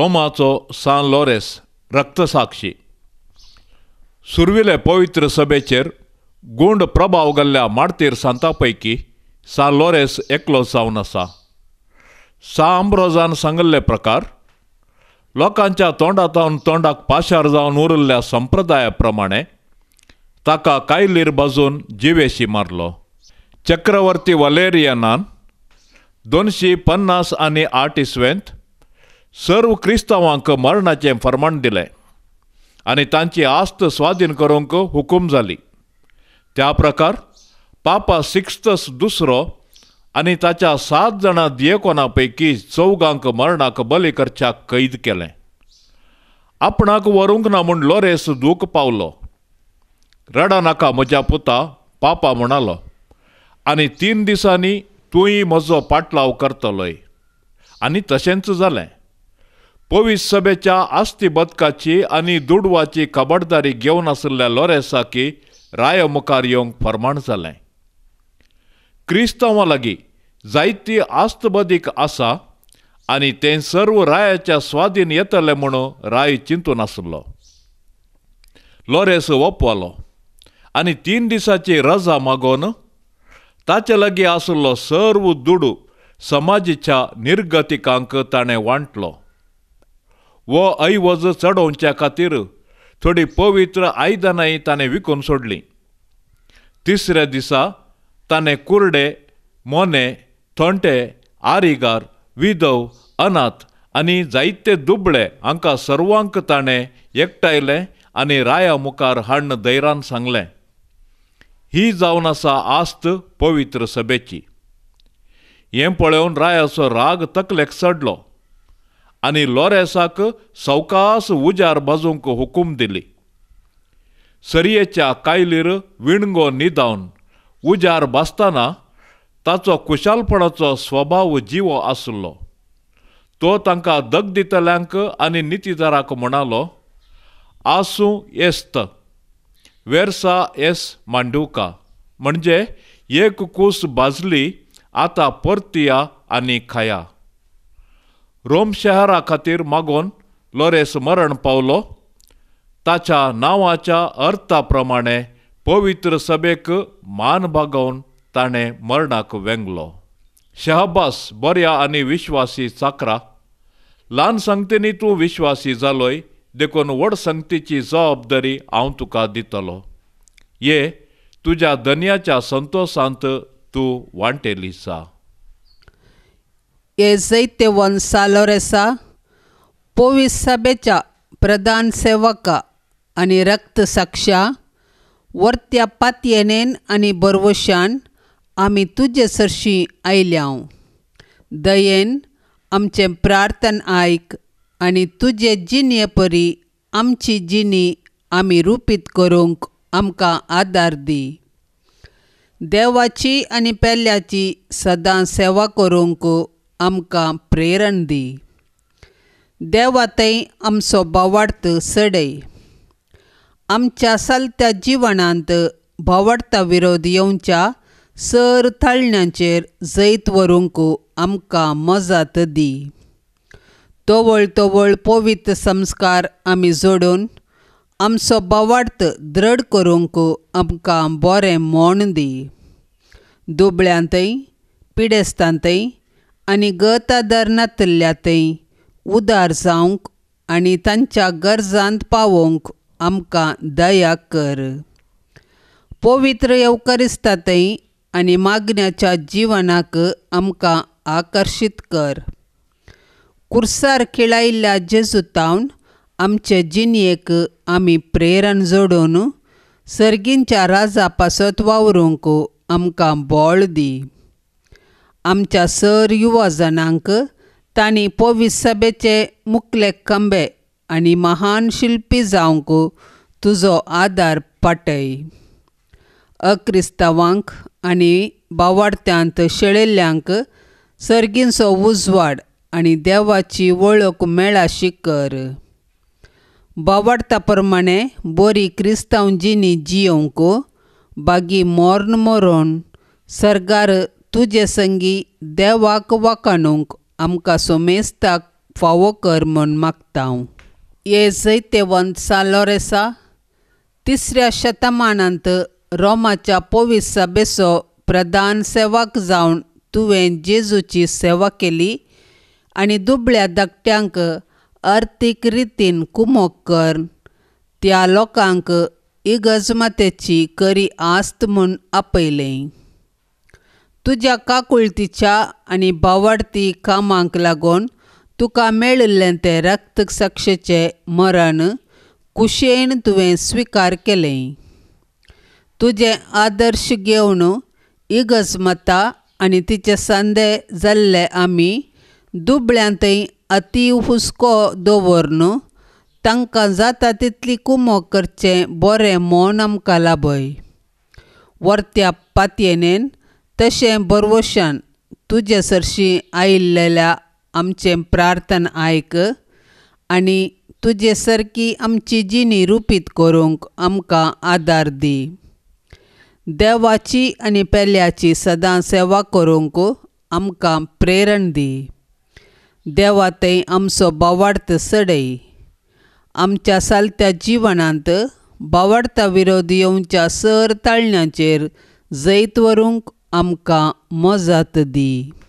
रोमाचो सान लॉरेन्स रक्तसाक्षी सुरविले पवित्र सभेचेर गूंड प्रभाव घाल्ल्या मार्तीर सांतांपैकी सान लॉरेन्स एकलो जावन आसा। सा आंब्रोजान सांगल्ले प्रकार लोकांच्या तोंडातावन तोंडाक पाशार जावन उरल्ल्या संप्रदाया प्रमाणे ताका कायलीर बाजून जिवेशी मारलो। चक्रवर्ती वलेरियनान 258 इसवेंत सर्व क्रिस्तावांक मरणाचें फर्माण दिलें आनी तांची आस्त स्वाधीन करूंक हुकूम जाली। त्या प्रकार पापा सिक्स्तस दुसरो आनी ताच्या 7 जाणां दियेकोनापैकी 4 गांक मरणाक बली करच्याक कैद केलें। आपणाक व्हरूंक ना म्हूण लॉरेन्स दूख पावलो। रडा नाका म्हज्या पुता, पापा म्हणालो, आनी 3 दिसांनी तुंय म्हजो पाटलाव करतलोय। आनी तशेंच जालें। पवीस सभेच्या आस्तिबदकाची आनी दुडवाची खबरदारी घेवन आसल्या लॉरेन्साकी राय मुखार येवंक फर्माण जालें। क्रिस्तांवां लागीं जायती आस्तबदीक आसा आनी तें सर्व रायाच्या स्वाधीन येतलें म्हूण राय चिंतून आसलो। लॉरेन्स ओंपवालो आनी 3 दिसांची रजा मागोवन ताचे लागीं आसलो सर्व दुडू समाजीच्या निर्गतिकांक ताणें वांटलो वो ऐवज चडोवच्या खातीर थोडी पवित्र आयदनांय ताणें विकून सोडलीं। 3ऱ्या दिसा ताणें कुरडे, मोने, थोंटे, आरिगार, विधव, अनाथ आनी जायते दुबळे हांकां सर्वांक ताणें एकठांयलें आनी राया मुखार हाडून धैर्यान सांगलें। ही जावन आसा आस्त पवित्र सभेची। हें पळोवन रायाचो राग तकलेक चडलो आनी लॉरेन्साक सवकास उजार बाजूंक हुकूम दिली। सरयेच्या कायलीर विणगो निदावन उजार बासतना ताचो कुशालपणाचो स्वभाव जिवो आसलो। तो तांकां दगदितल्यांक आनी नितीदाराक म्हणालो, आसूं एस्त वेरसा एस मांडुका, म्हणजे एक कूस भाजली आतां परतिया आनी खाया। रोम शहरा खातीर मागोन लॉरेन्स मरण पावलो। ताच्या नांवाच्या अर्था प्रमाणे पवित्र सभेक मान भागोवन ताणें मरणाक वेंगलो। शाहबास बऱ्या आनी विश्वासी चाकरा, ल्हान संगतींनी तूं विश्वासी जालोय देखून व्हड संगतीची जबाबदारी हांव तुका दितलो। ये तुज्या धन्याच्या संतोशांत तूं वांटेली सा। एजैतेवन सालोरेसा पोवीस सभेच्या प्रधान सेवका आनी रक्तसाक्षा वर्त्या पातयेनेन आनी बरवशान आमी तुजे सरशीं आयल्याव। दयेन आमचें प्रार्थन आयक आनी तुजे जिणे परी आमची जिणी आमी रुपीत करूंक आमकां आदार दी। देवाची आनी पेल्ल्याची सदां सेवा करूंक आमकां प्रेरण दी। देवा थंय आमचो भावार्थ सडय। आमच्या चलत्या जिवणांत भावार्था विरोध येवच्या सर थाळण्यांचेर जैत व्हरूंक आमकां मजत दी। तवळ तवळ पवित्र संस्कार आमी जोडून आमचो भावार्थ दृढ करूंक आमकां बरें मोण दी। दुबळ्यांतय, पिडेस्तांतय आनी गतादार नातल्ल्या थंय उदार जावंक आनी तांच्या गरजांत पावोवंक आमकां दया कर। पवित्र येवकारिस्ता थंय आनी मागण्याच्या जिवनाक आमकां आकर्शीत कर। कुर्सार खिळायिल्ल्या जेजुतावन आमचे जिणेक आमी प्रेरण जोडून सर्गींच्या राजा पासत वावरूंक आमकां बळ दी। आमच्या सर युवा जणांक तांणी पवीस सभेचे मुखले खंबे आनी महान शिल्पी जावंक तुजो आदार पाटय। अक्रिस्तावांक आनी भावार्थ्यांत शेळिल्ल्यांक सर्गींचो उजवाड आनी देवाची वळख मेळाशी कर। भावार्था प्रमाणे बरी क्रिस्तांव जिणी जियोंक बागी मोर्न मोरोन सर्गार तुजे संगी देवाक वाकाणूंक आमकां सोमेस्ताक फावो कर म्हूण मागता हांव. हे जैत वंसा लॉरेसा तिसऱ्या शतमानांत रोमाच्या पोविसा बेसो प्रधान सेवक जावन तुवें जेजूची सेवा केली आनी दुबळ्या धाकट्यांक आर्थीक रितीन कुमोक कर त्या लोकांक इगजमातेची करी आस्त म्हूण आपयलें. तुज्या काकुळतीच्या आनी बावडती कामांक लागून तुका मेळिल्लें ते रक्तसाक्षेचें मरण कुशेन तुवें स्विकार केलें. तुजें आदर्श घेवन इगजमाता आनी तिचे सांदे जाल्ले आमी दुबळ्यांतय अति हुस्को दवरून तांकां जाता तितली कुमो करचें बरें म्हूण आमकां लाबय. वर्त्या पातयेनेन तशें बरवशान तुजे सरशीं आयिल्ल्या आमचें प्रार्थन आयक आनी तुजे सारकी आमची जिणी रुपीत करूंक आमकां आदार दी. देवाची आनी पेल्याची सदां सेवा करूंक आमकां प्रेरण दी. देवा थंय आमचो बावडत सडय. आमच्या सालत्या जिवनांत बावडता विरोधी येवच्या सर ताळण्याचेर जैत वरूंक आमकां मजत दी.